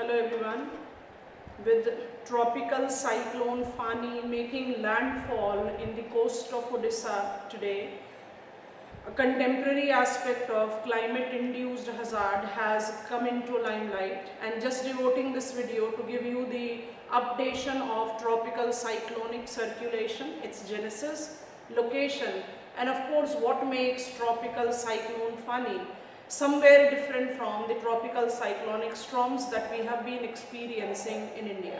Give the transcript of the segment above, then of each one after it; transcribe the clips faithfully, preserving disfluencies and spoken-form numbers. Hello everyone. With Tropical Cyclone Fani making landfall in the coast of Odisha today, a contemporary aspect of climate-induced hazard has come into limelight, and just devoting this video to give you the updation of tropical cyclonic circulation, its genesis, location, and of course what makes Tropical Cyclone Fani somewhere different from the tropical cyclonic storms that we have been experiencing in India.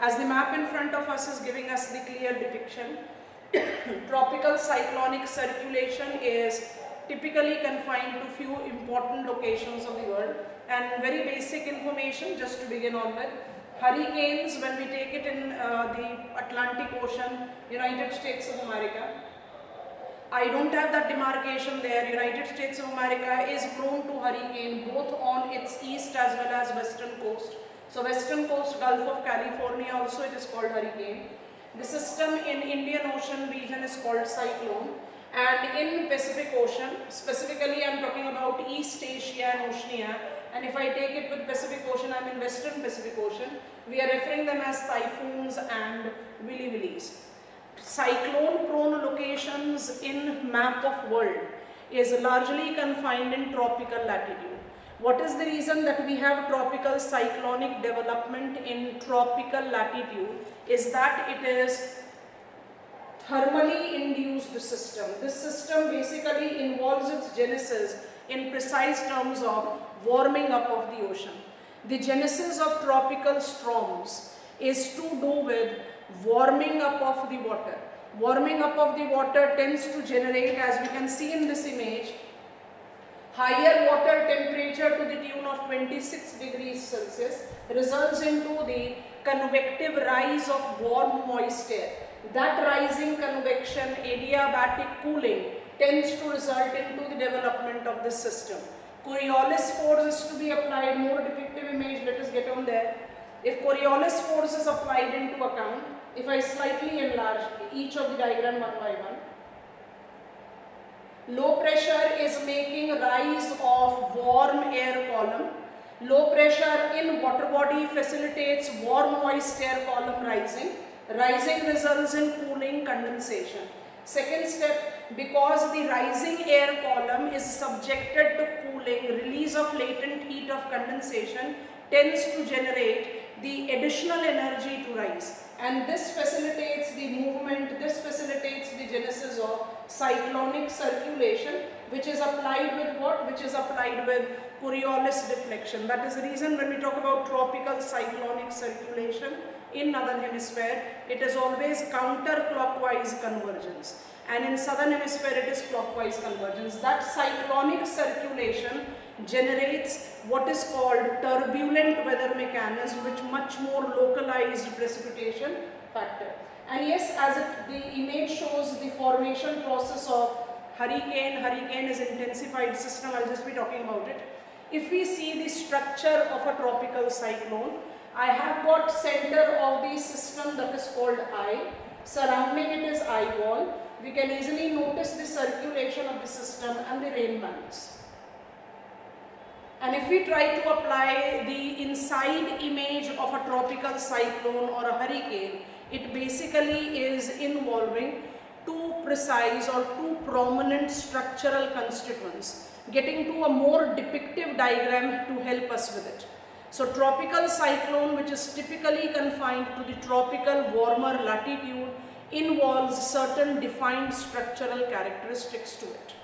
As the map in front of us is giving us the clear depiction, tropical cyclonic circulation is typically confined to few important locations of the world, and very basic information just to begin on with. Hurricanes, when we take it in uh, the Atlantic Ocean, United States of America, I don't have that demarcation there. United States of America is prone to hurricane both on its east as well as western coast. So western coast, Gulf of California, also it is called hurricane. The system in Indian Ocean region is called cyclone, and in Pacific Ocean, specifically I am talking about East Asia and Oceania, and if I take it with Pacific Ocean, I am in Western Pacific Ocean, we are referring them as typhoons and willy-willies. Cyclone prone locations in map of world is largely confined in tropical latitude. What is the reason that we have tropical cyclonic development in tropical latitude is that it is thermally induced system. This system basically involves its genesis in precise terms of warming up of the ocean. The genesis of tropical storms is to do with warming up of the water. Warming up of the water tends to generate, as we can see in this image, higher water temperature to the tune of twenty-six degrees Celsius results into the convective rise of warm moist air. That rising convection, adiabatic cooling, tends to result into the development of this system. Coriolis force is to be applied. More depictive image, let us get on there. If Coriolis force is applied into account, if I slightly enlarge each of the diagram one by one, low pressure is making rise of warm air column. Low pressure in water body facilitates warm moist air column rising. Rising results in cooling condensation. Second step, because the rising air column is subjected to cooling, release of latent heat of condensation tends to generate the additional energy to rise, and this facilitates the movement, this facilitates the genesis of cyclonic circulation, which is applied with what? Which is applied with Coriolis deflection. That is the reason when we talk about tropical cyclonic circulation in northern hemisphere, it is always counterclockwise convergence, and in southern hemisphere it is clockwise convergence. That cyclonic circulation generates what is called turbulent weather mechanism, which much more localized precipitation factor. And yes, as it, the image shows the formation process of hurricane, hurricane is intensified system, I'll just be talking about it. If we see the structure of a tropical cyclone, I have got center of the system that is called eye, surrounding it is eye wall. We can easily notice the circulation of the system and the rain banks. And if we try to apply the inside image of a tropical cyclone or a hurricane, it basically is involving two precise or two prominent structural constituents, getting to a more depictive diagram to help us with it. So tropical cyclone, which is typically confined to the tropical warmer latitude, involves certain defined structural characteristics to it.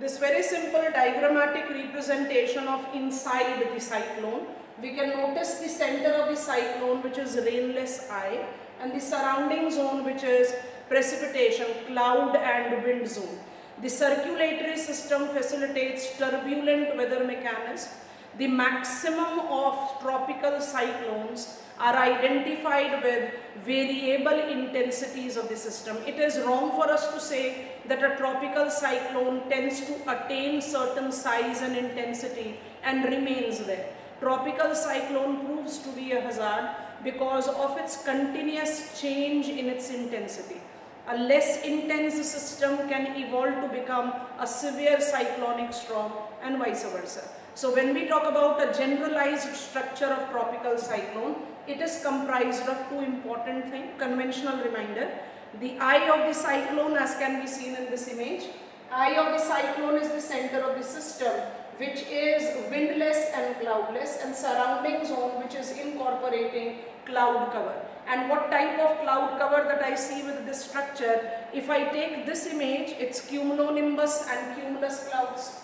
This very simple diagrammatic representation of inside the cyclone, we can notice the center of the cyclone, which is rainless eye, and the surrounding zone, which is precipitation, cloud and wind zone. The circulatory system facilitates turbulent weather mechanism. The maximum of tropical cyclones are identified with variable intensities of the system. It is wrong for us to say that a tropical cyclone tends to attain certain size and intensity and remains there. Tropical cyclone proves to be a hazard because of its continuous change in its intensity. A less intense system can evolve to become a severe cyclonic storm and vice versa. So when we talk about a generalized structure of tropical cyclone, it is comprised of two important things. Conventional reminder, the eye of the cyclone, as can be seen in this image, eye of the cyclone is the center of the system, which is windless and cloudless, and surrounding zone which is incorporating cloud cover. And what type of cloud cover that I see with this structure? If I take this image, it's cumulonimbus and cumulus clouds.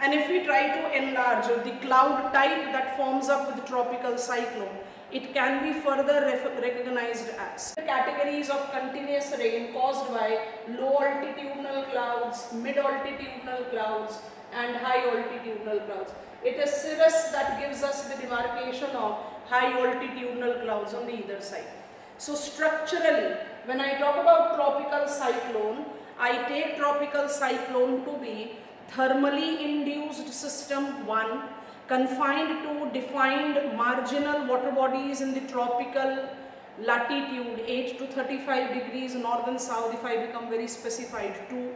And if we try to enlarge the cloud type that forms up with the tropical cyclone, it can be further recognized as categories of continuous rain caused by low altitudinal clouds, mid altitudinal clouds and high altitudinal clouds. It is cirrus that gives us the demarcation of high altitudinal clouds on the either side. So structurally, when I talk about tropical cyclone, I take tropical cyclone to be thermally induced system one, confined to defined marginal water bodies in the tropical latitude eight to thirty-five degrees north and south, if I become very specified, two.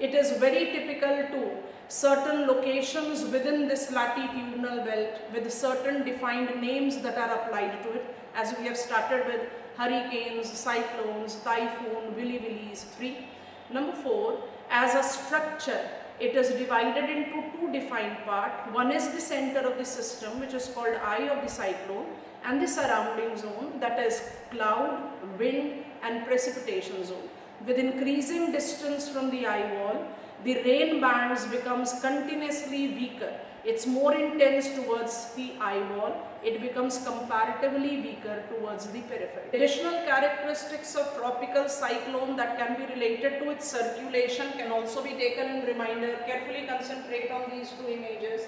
It is very typical to certain locations within this latitudinal belt with certain defined names that are applied to it, as we have started with hurricanes, cyclones, typhoon, willy-willies, three. Number four, as a structure, it is divided into two defined parts. One is the center of the system, which is called eye of the cyclone, and the surrounding zone, that is cloud, wind and precipitation zone. With increasing distance from the eye wall, the rain bands becomes continuously weaker. It's more intense towards the eye wall. It becomes comparatively weaker towards the periphery. Additional characteristics of tropical cyclone that can be related to its circulation can also be taken in reminder. Carefully concentrate on these two images.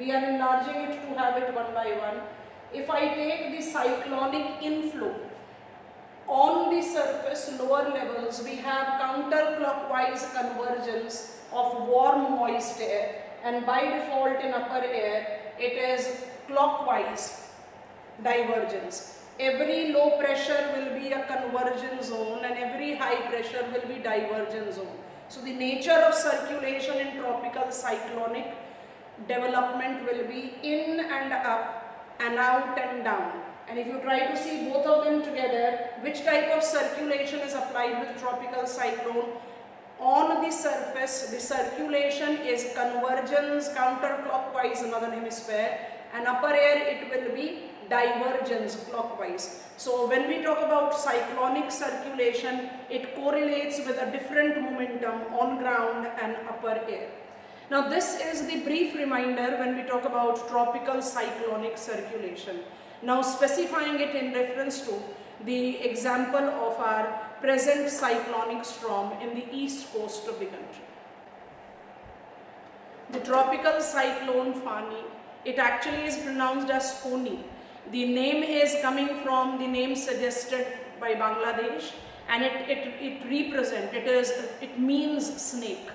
We are enlarging it to have it one by one. If I take the cyclonic inflow, on the surface lower levels we have counterclockwise convergence of warm moist air, and by default in upper air it is clockwise divergence. Every low pressure will be a convergence zone and every high pressure will be divergence zone. So the nature of circulation in tropical cyclonic development will be in and up and out and down. And if you try to see both of them together, which type of circulation is applied with tropical cyclone? On the surface, the circulation is convergence, counterclockwise, northern hemisphere, and upper air it will be divergence, clockwise. So when we talk about cyclonic circulation, it correlates with a different momentum on ground and upper air. Now this is the brief reminder when we talk about tropical cyclonic circulation. Now specifying it in reference to the example of our present cyclonic storm in the east coast of the country. The tropical cyclone Fani, it actually is pronounced as Foni. The name is coming from the name suggested by Bangladesh, and it, it, it represents, it, is, it means snake.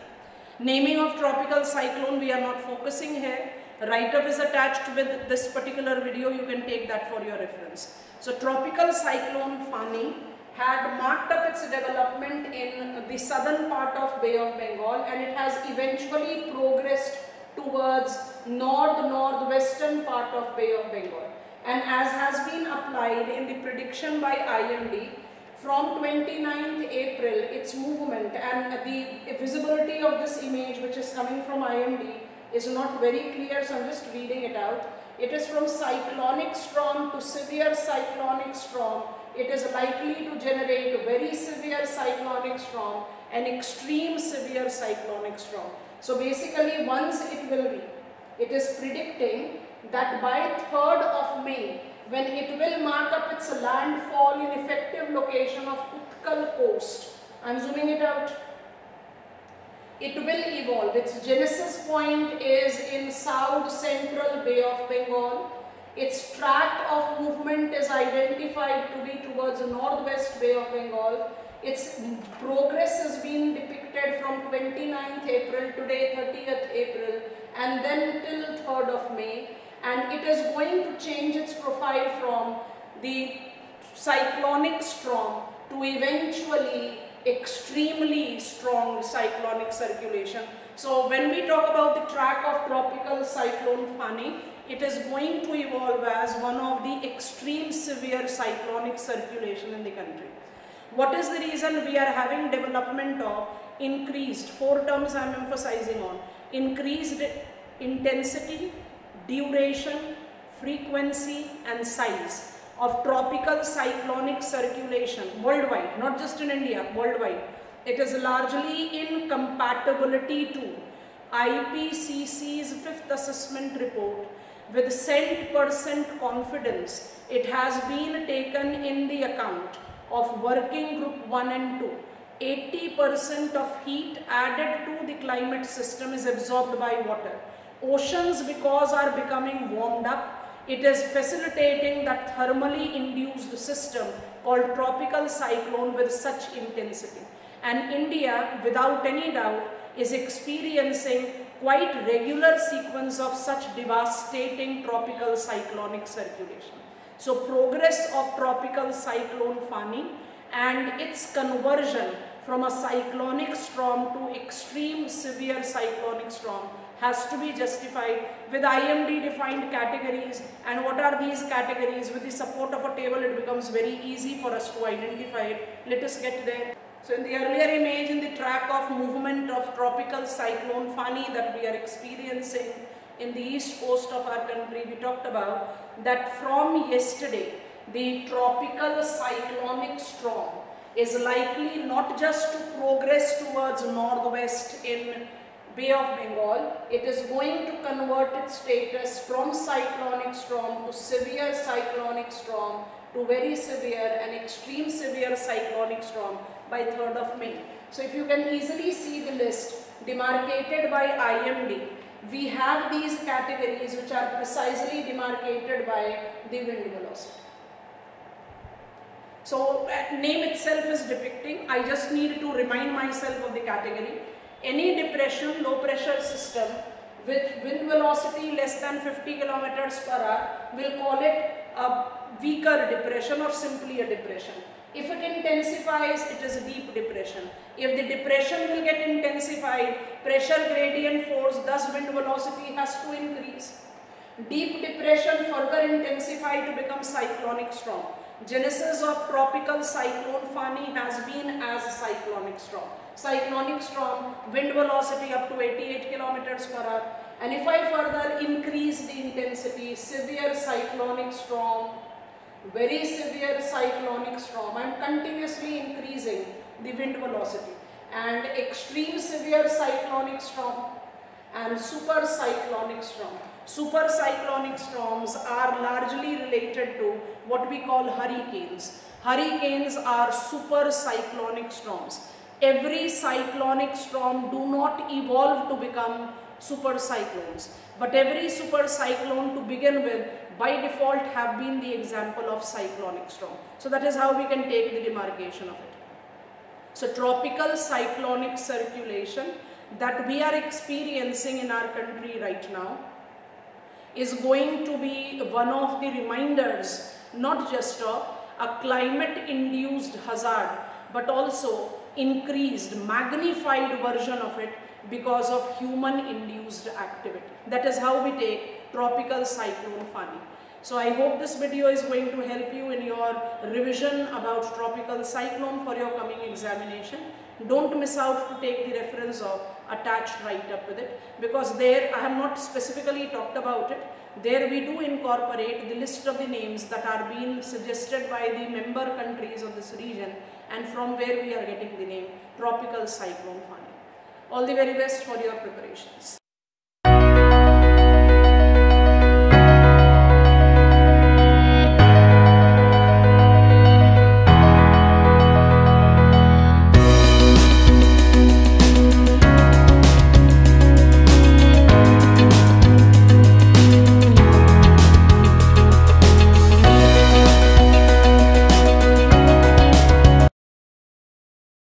Naming of tropical cyclone we are not focusing here. Write-up is attached with this particular video, you can take that for your reference. So tropical cyclone Fani had marked up its development in the southern part of Bay of Bengal, and it has eventually progressed towards north-northwestern part of Bay of Bengal. And as has been applied in the prediction by I M D, from twenty-ninth April, its movement and the visibility of this image which is coming from I M D is not very clear, so I'm just reading it out. It is from cyclonic storm to severe cyclonic storm. It is likely to generate very severe cyclonic storm and extreme severe cyclonic storm. So basically once it will be, it is predicting that by third of May, when it will mark up its landfall in effective location of Utkal Coast. I'm zooming it out. It will evolve. Its genesis point is in south central Bay of Bengal. Its track of movement is identified to be towards the northwest Bay of Bengal. Its progress has been depicted from twenty-ninth April, today thirtieth April, and then till third of May. And it is going to change its profile from the cyclonic storm to eventually extremely strong cyclonic circulation. So when we talk about the track of Tropical Cyclone Fani, it is going to evolve as one of the extreme severe cyclonic circulation in the country. What is the reason we are having development of increased, four terms I am emphasizing on, increased intensity, duration, frequency and size of tropical cyclonic circulation worldwide, not just in India, worldwide. It is largely in compatibility to I P C C's fifth assessment report with one hundred percent confidence. It has been taken in the account of working group one and two. eighty percent of heat added to the climate system is absorbed by water. Oceans, because are becoming warmed up, it is facilitating that thermally induced system called tropical cyclone with such intensity. And India, without any doubt, is experiencing quite regular sequence of such devastating tropical cyclonic circulation. So progress of Tropical Cyclone Fani and its conversion from a cyclonic storm to extreme severe cyclonic storm has to be justified with I M D defined categories, and what are these categories? With the support of a table it becomes very easy for us to identify it. Let us get there. So in the earlier image, in the track of movement of Tropical Cyclone Fani that we are experiencing in the east coast of our country, we talked about that from yesterday the tropical cyclonic storm is likely not just to progress towards northwest in Bay of Bengal, it is going to convert its status from cyclonic storm to severe cyclonic storm to very severe and extreme severe cyclonic storm by third of May. So if you can easily see the list demarcated by I M D, we have these categories which are precisely demarcated by the wind velocity. So name itself is depicting, I just need to remind myself of the category. Any depression, low pressure system with wind velocity less than fifty kilometers per hour, we'll call it a weaker depression or simply a depression. If it intensifies, it is a deep depression. If the depression will get intensified, pressure gradient force, thus wind velocity has to increase. Deep depression further intensified to become cyclonic storm. Genesis of Tropical Cyclone Fani has been as a cyclonic storm. Cyclonic storm, wind velocity up to eighty-eight kilometers per hour. And if I further increase the intensity, severe cyclonic storm, very severe cyclonic storm, I am continuously increasing the wind velocity, and extreme severe cyclonic storm and super cyclonic storm. Super cyclonic storms are largely related to what we call hurricanes. Hurricanes are super cyclonic storms. Every cyclonic storm do not evolve to become super cyclones, but every super cyclone to begin with by default have been the example of cyclonic storm. So that is how we can take the demarcation of it. So tropical cyclonic circulation that we are experiencing in our country right now is going to be one of the reminders, not just of a climate induced hazard, but also increased, magnified version of it because of human induced activity. That is how we take Tropical Cyclone Fani. So I hope this video is going to help you in your revision about tropical cyclone for your coming examination. Don't miss out to take the reference of attached right up with it, because there I have not specifically talked about it. There we do incorporate the list of the names that are being suggested by the member countries of this region and from where we are getting the name Tropical Cyclone Fani. All the very best for your preparations.